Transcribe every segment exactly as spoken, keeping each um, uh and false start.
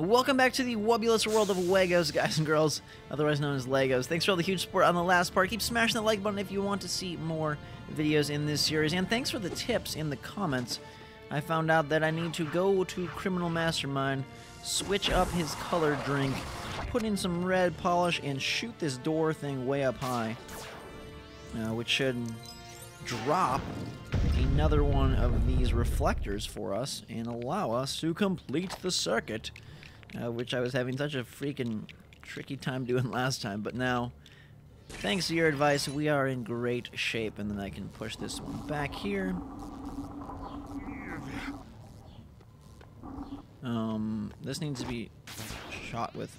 Welcome back to the Wubbulous World of Legos, guys and girls, otherwise known as Legos. Thanks for all the huge support on the last part. Keep smashing that like button if you want to see more videos in this series. And thanks for the tips in the comments. I found out that I need to go to Criminal Mastermind, switch up his color drink, put in some red polish, and shoot this door thing way up high. Uh, which should drop another one of these reflectors for us and allow us to complete the circuit. Uh, which I was having such a freaking tricky time doing last time, but now, thanks to your advice, we are in great shape, and then I can push this one back here. Um, this needs to be shot with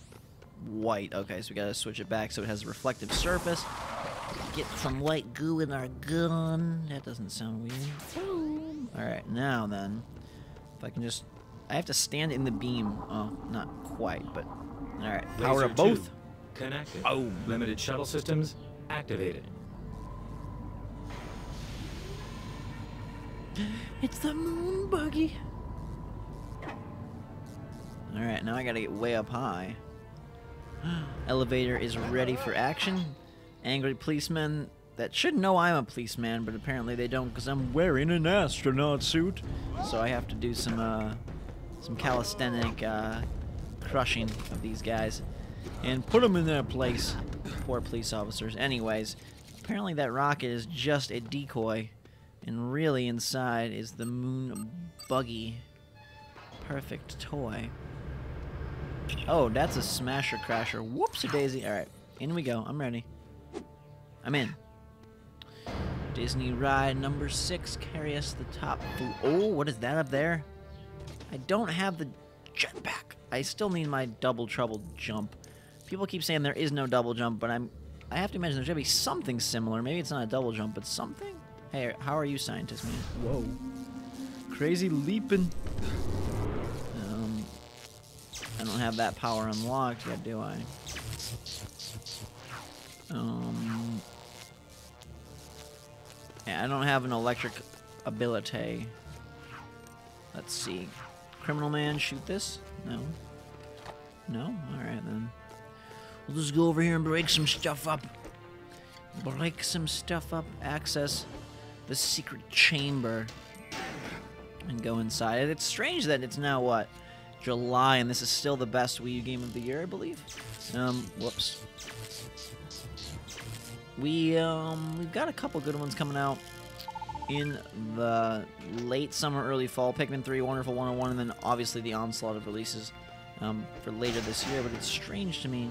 white. Okay, so we gotta switch it back so it has a reflective surface. Get some white goo in our gun. That doesn't sound weird. Alright, now then, if I can just... I have to stand in the beam. Oh, not quite, but all right. Power up both. Connected. Oh, limited shuttle systems activated. It's the moon buggy. All right, now I gotta get way up high. Elevator is ready for action. Angry policemen that should know I'm a policeman, but apparently they don't because I'm wearing an astronaut suit. So I have to do some. Uh, Some calisthenic uh, crushing of these guys. And put them in their place. Poor police officers. Anyways, apparently that rocket is just a decoy. And really inside is the moon buggy. Perfect toy. Oh, that's a smasher crasher. Whoops-a-daisy. Alright, in we go. I'm ready. I'm in. Disney ride number six. Carry us the top. Ooh, oh, what is that up there? I don't have the jetpack. I still need my double trouble jump. People keep saying there is no double jump, but I'm... I have to imagine there's gotta be something similar. Maybe it's not a double jump, but something? Hey, how are you, scientist man? Whoa. Crazy leaping. Um, I don't have that power unlocked yet, do I? Um... Yeah, I don't have an electric ability. Let's see. Criminal man, shoot this? No. No? Alright then. We'll just go over here and break some stuff up. Break some stuff up. Access the secret chamber. And go inside. It's strange that it's now, what? July, and this is still the best Wii U game of the year, I believe? Um, whoops. We, um, we've got a couple good ones coming out. In the late summer, early fall, Pikmin three, Wonderful one oh one, and then obviously the onslaught of releases um, for later this year. But it's strange to me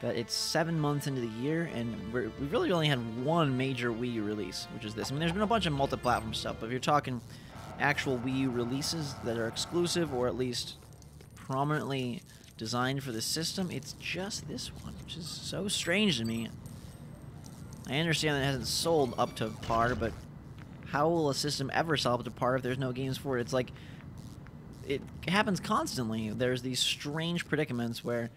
that it's seven months into the year, and we're, we really only had one major Wii U release, which is this. I mean, there's been a bunch of multi-platform stuff, but if you're talking actual Wii U releases that are exclusive or at least prominently designed for the system, it's just this one, which is so strange to me. I understand that it hasn't sold up to par, but... how will a system ever solve it apart if there's no games for it? It's like, it happens constantly. There's these strange predicaments where,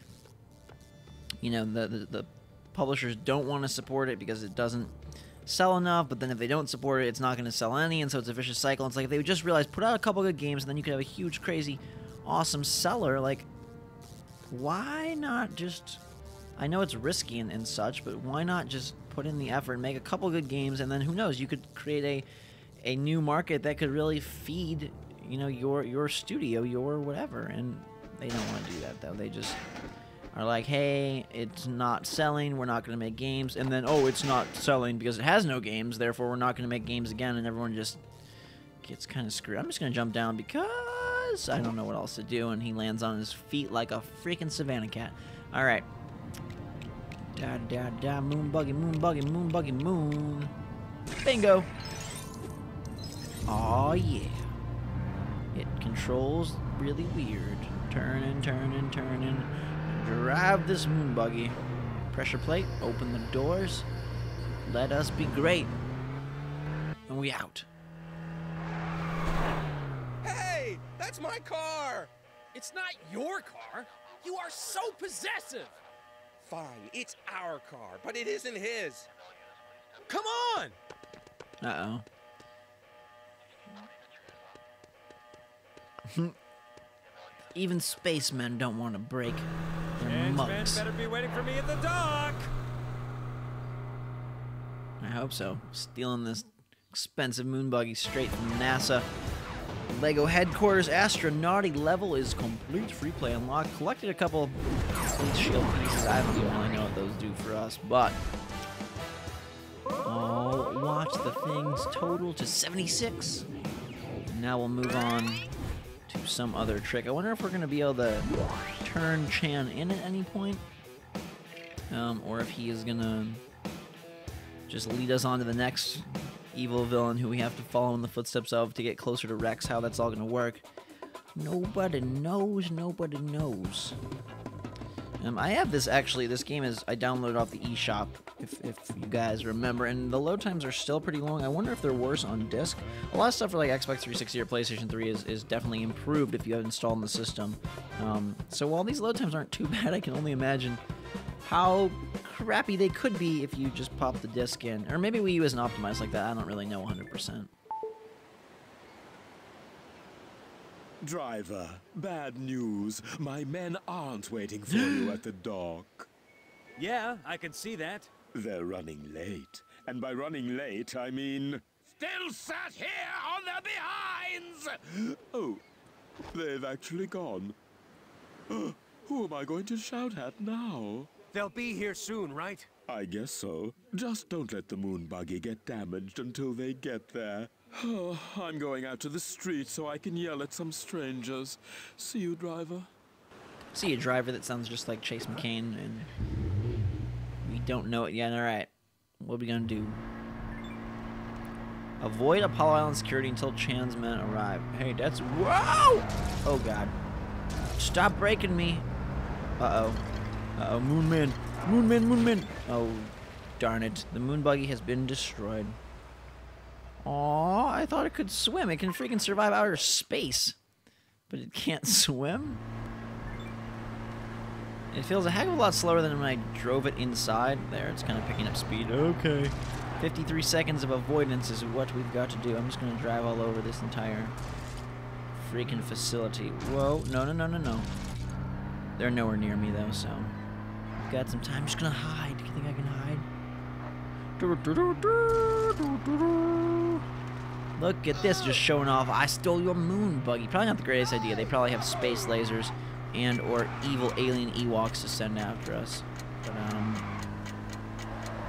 you know, the, the, the publishers don't want to support it because it doesn't sell enough, but then if they don't support it, it's not going to sell any, and so it's a vicious cycle. It's like, if they would just realize, put out a couple good games, and then you could have a huge, crazy, awesome seller. Like, why not just... I know it's risky and, and such, but why not just put in the effort and make a couple good games, and then who knows, you could create a a new market that could really feed, you know, your your studio, your whatever. And they don't want to do that, though. They just are like, hey, it's not selling, we're not going to make games, and then, oh, it's not selling because it has no games, therefore we're not going to make games again, and everyone just gets kind of screwed. I'm just going to jump down because I don't know what else to do, and he lands on his feet like a freaking savannah cat. All right. Da da da, moon buggy, moon buggy, moon buggy, moon. Bingo! Aw, yeah. It controls really weird. Turning, turning, turning. Drive this moon buggy. Pressure plate, open the doors. Let us be great. And we out. Hey! That's my car! It's not your car! You are so possessive! Fine, it's our car, but it isn't his. Come on! Uh-oh. Even spacemen don't want to break their James mugs. Better be waiting for me at the dock. I hope so. Stealing this expensive moon buggy straight from NASA. Lego Headquarters Astronauty level is complete. Free play unlocked. Collected a couple Fleet Shield pieces. I don't really know what those do for us, but... oh, watch the things. Total to seventy-six. And now we'll move on to some other trick. I wonder if we're going to be able to turn Chan in at any point. Um, or if he is going to just lead us on to the next evil villain who we have to follow in the footsteps of to get closer to Rex. How that's all going to work, nobody knows. Nobody knows. Um, I have this actually. This game is I downloaded off the eShop. If if you guys remember, and the load times are still pretty long. I wonder if they're worse on disc. A lot of stuff for like Xbox three sixty or PlayStation three is is definitely improved if you have it installed in the system. Um, so while these load times aren't too bad, I can only imagine how crappy they could be if you just pop the disc in. Or maybe Wii U isn't optimized like that. I don't really know one hundred percent. Driver, bad news. My men aren't waiting for you at the dock. Yeah, I can see that. They're running late. And by running late, I mean... still sat here on their behinds! Oh, they've actually gone. Who am I going to shout at now? They'll be here soon, right? I guess so. Just don't let the moon buggy get damaged until they get there. Oh, I'm going out to the street so I can yell at some strangers. See you, driver. See you, driver. That sounds just like Chase McCain, and we don't know it yet. All right, what are we gonna do? Avoid Apollo Island security until Chan's men arrive. Hey, that's whoa! Oh God! Stop breaking me! Uh oh. Uh-oh, Moonman! Moonman, Moonman! Oh, darn it. The moon buggy has been destroyed. Aww, I thought it could swim. It can freaking survive outer space. But it can't swim? It feels a heck of a lot slower than when I drove it inside. There, it's kind of picking up speed. Okay. fifty-three seconds of avoidance is what we've got to do. I'm just going to drive all over this entire freaking facility. Whoa, no, no, no, no, no. They're nowhere near me, though, so... got some time. I'm just gonna hide. You think I can hide? Look at this, just showing off. I stole your moon buggy. Probably not the greatest idea. They probably have space lasers and or evil alien Ewoks to send after us. But, um...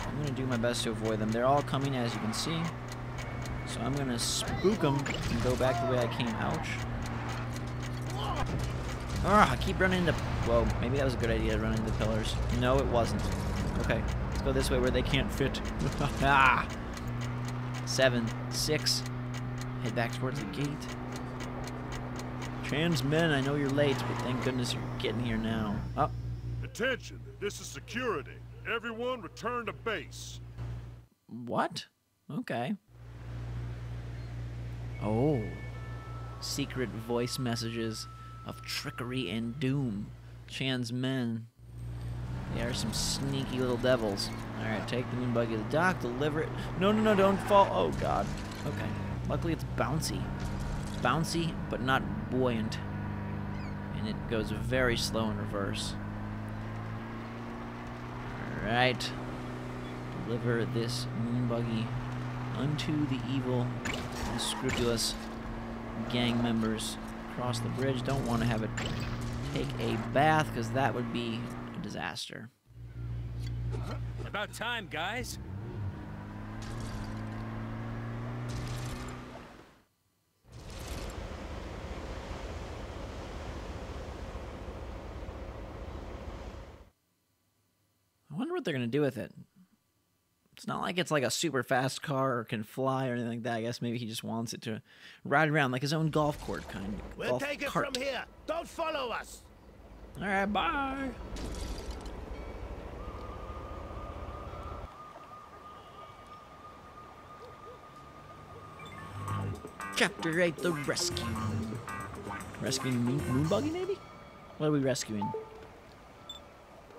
I'm gonna do my best to avoid them. They're all coming, as you can see. So I'm gonna spook them and go back the way I came. Ouch. Ah, I keep running into... whoa, maybe that was a good idea to run into the pillars. No, it wasn't. Okay, let's go this way where they can't fit. Ah! Seven, six. Head back towards the gate. Trans men, I know you're late, but thank goodness you're getting here now. Oh. Attention, this is security. Everyone return to base. What? Okay. Oh. Secret voice messages of trickery and doom. Chan's men. They are some sneaky little devils. Alright, take the moon buggy to the dock, deliver it. No, no, no, don't fall. Oh, God. Okay. Luckily, it's bouncy. Bouncy, but not buoyant. And it goes very slow in reverse. Alright. Deliver this moon buggy unto the evil, unscrupulous gang members. Cross the bridge. Don't want to have it take a bath, because that would be a disaster. About time, guys. I wonder what they're going to do with it. It's not like it's like a super fast car or can fly or anything like that. I guess maybe he just wants it to ride around like his own golf court kind of. We'll take it from here. Don't follow us. All right, bye. Chapter eight: The Rescue. Rescuing moon, moon buggy, maybe? What are we rescuing?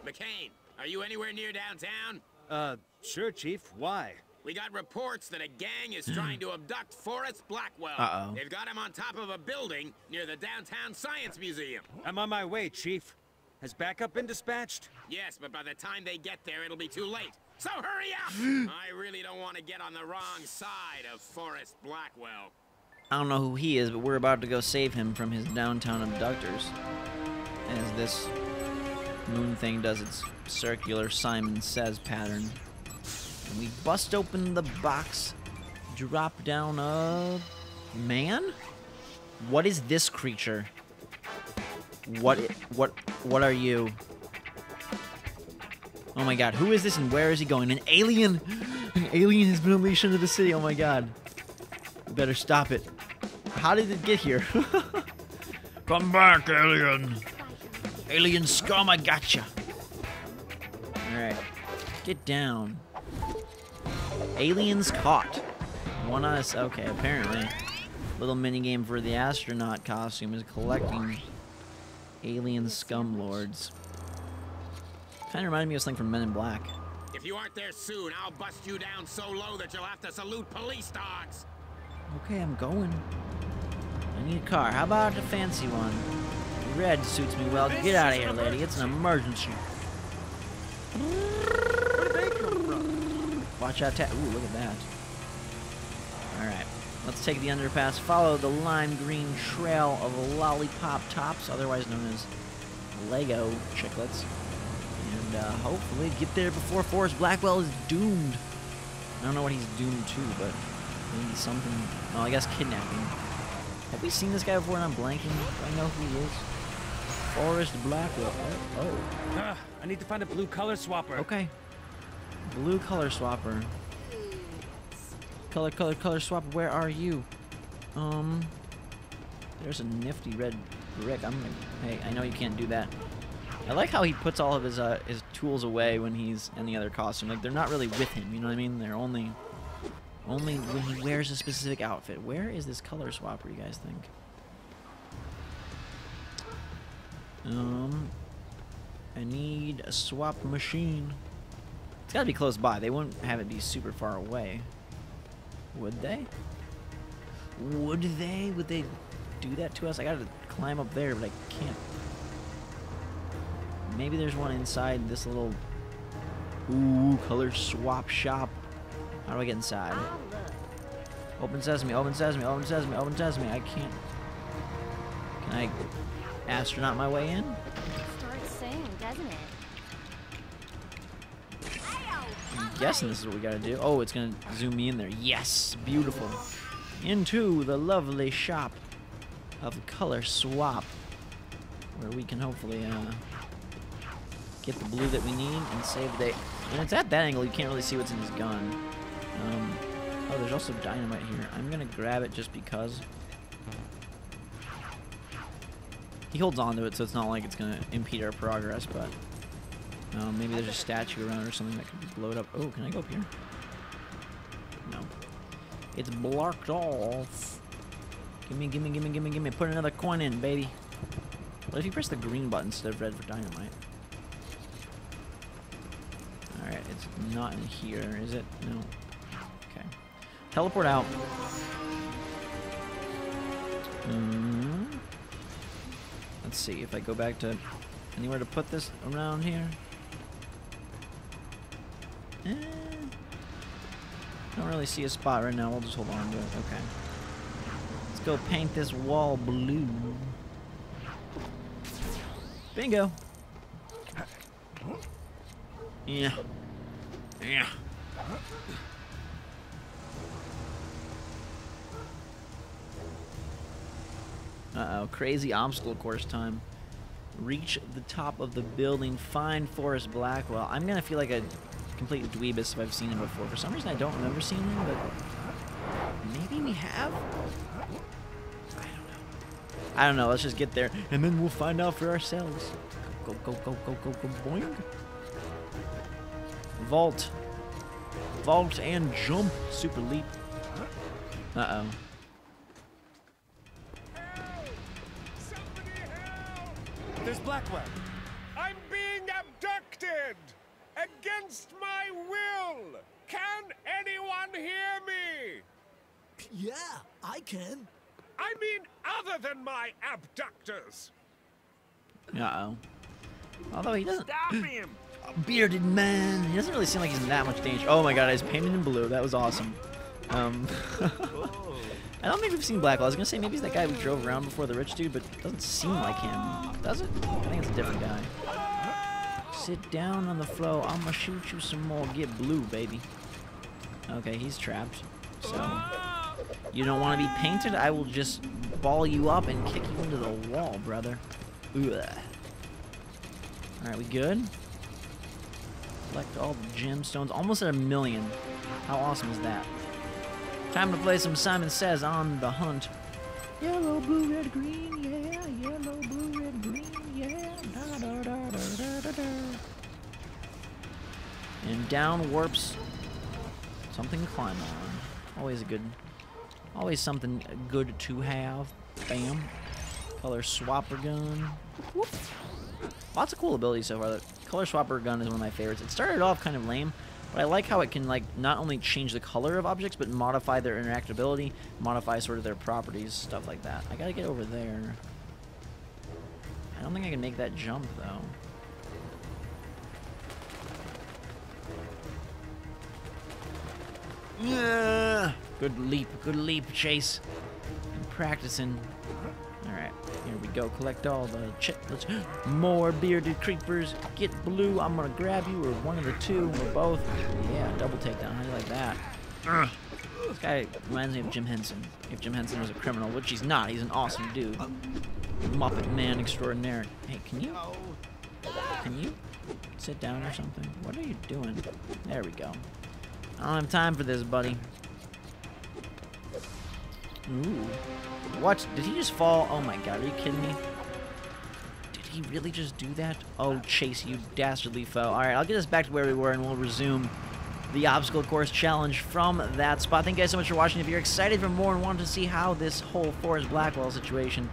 McCain, are you anywhere near downtown? Uh, sure, Chief. Why? We got reports that a gang is trying to abduct Forrest Blackwell. Uh-oh. They've got him on top of a building near the downtown science museum. I'm on my way, Chief. Has backup been dispatched? Yes, but by the time they get there, it'll be too late. So hurry up! I really don't want to get on the wrong side of Forrest Blackwell. I don't know who he is, but we're about to go save him from his downtown abductors. As this moon thing does its circular Simon Says pattern. And we bust open the box, drop down a man? What is this creature? What, what, what are you? Oh my god, who is this and where is he going? An alien! An alien has been unleashed into the city, oh my god. We better stop it. How did it get here? Come back, alien! Alien scum, I gotcha! Alright, get down. Aliens caught. One on us, okay, apparently. Little minigame for the astronaut costume is collecting alien scum lords. Kind of reminded me of something from Men in Black. If you aren't there soon, I'll bust you down so low that you'll have to salute police dogs. Okay, I'm going. I need a car. How about a fancy one? Red suits me well. Get out of here, lady. It's an emergency. Watch out. Ooh, look at that. Alright. Let's take the underpass. Follow the lime green trail of lollipop tops, otherwise known as Lego chiclets. And uh, hopefully get there before Forrest Blackwell is doomed. I don't know what he's doomed to, but maybe something. Well, I guess kidnapping. Have we seen this guy before? And I'm blanking. I know who he is. Forrest Blackwell. Oh. oh. Uh, I need to find a blue color swapper. Okay. Blue color swapper. Color, color, color swapper. Where are you? Um. There's a nifty red brick. I'm gonna. Hey, I know you can't do that. I like how he puts all of his uh, his tools away when he's in the other costume. Like, they're not really with him, you know what I mean? They're only only when he wears a specific outfit. Where is this color swapper, you guys think? Um, I need a swap machine. It's gotta be close by. They wouldn't have it be super far away. Would they? Would they? Would they do that to us? I gotta climb up there, but I can't. Maybe there's one inside this little, ooh, color swap shop. How do I get inside? Open sesame, open sesame, open sesame, open sesame. I can't. Can I astronaut my way in? It starts saying, doesn't it? I'm guessing this is what we gotta do. Oh, it's gonna zoom me in there. Yes, beautiful. Into the lovely shop of color swap, where we can hopefully, uh, get the blue that we need and save the day. When it's at that angle, you can't really see what's in his gun. Um, oh, there's also dynamite here. I'm gonna grab it just because. He holds on to it, so it's not like it's gonna impede our progress, but um, maybe there's a statue around or something that could be blowed up. Oh, can I go up here? No. It's blocked off. Gimme, gimme, gimme, gimme, gimme. Put another coin in, baby. What if you press the green button instead of red for dynamite? Alright, it's not in here, is it? No. Okay. Teleport out. Mm-hmm. Let's see if I go back to anywhere to put this around here. Eh, don't really see a spot right now. We'll just hold on to it. Okay. Let's go paint this wall blue. Bingo! Yeah. Yeah. Uh-oh, crazy obstacle course time. Reach the top of the building, find Forrest Blackwell. I'm gonna feel like a complete dweebus if I've seen him before. For some reason I don't remember seeing him, but maybe we have? I don't know. I don't know, let's just get there, and then we'll find out for ourselves. Go, go, go, go, go, go, boing. Vault. Vault and jump. Super leap. Uh-oh. Help! Somebody help! There's Blackwell. I'm being abducted! Against my will! Can anyone hear me? Yeah, I can. I mean, other than my abductors. Uh-oh. Although he doesn't... Stop him! A bearded man. He doesn't really seem like he's in that much danger. Oh my god, he's painted in blue. That was awesome. Um... I don't think we've seen Blackwell. I was gonna say maybe he's that guy we drove around before, the rich dude, but it doesn't seem like him, does it? I think it's a different guy. Sit down on the floor. I'm gonna shoot you some more. Get blue, baby. Okay, he's trapped. So, you don't want to be painted? I will just ball you up and kick you into the wall, brother. Alright, we good? Collect all the gemstones. Almost at a million. How awesome is that? Time to play some Simon Says on the Hunt. Yellow, blue, red, green, yeah. Yellow, blue, red, green, yeah. Da, da, da, da, da, da. And down warps something to climb on. Always a good... Always something good to have. Bam. Color swapper gun. Whoop. Lots of cool abilities so far. The color swapper gun is one of my favorites. It started off kind of lame, but I like how it can like not only change the color of objects, but modify their interactability, modify sort of their properties, stuff like that. I gotta get over there. I don't think I can make that jump though. Yeah. Good leap, good leap, Chase. I'm practicing. Alright, here we go. Collect all the chitlets. More bearded creepers. Get blue. I'm gonna grab you, or one of the two, or both. Yeah, double takedown. How do you like that? Ugh. This guy reminds me of Jim Henson. If Jim Henson was a criminal, which he's not, he's an awesome dude. Muppet Man extraordinaire. Hey, can you? Can you sit down or something? What are you doing? There we go. I don't have time for this, buddy. Ooh. What? Did he just fall? Oh my god, are you kidding me? Did he really just do that? Oh, Chase, you dastardly foe. Alright, I'll get us back to where we were and we'll resume the obstacle course challenge from that spot. Thank you guys so much for watching. If you're excited for more and want to see how this whole Forrest Blackwell situation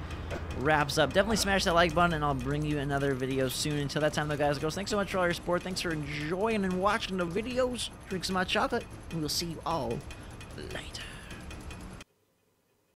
wraps up, definitely smash that like button and I'll bring you another video soon. Until that time though, guys and girls, thanks so much for all your support. Thanks for enjoying and watching the videos. Drink some hot chocolate and we'll see you all later.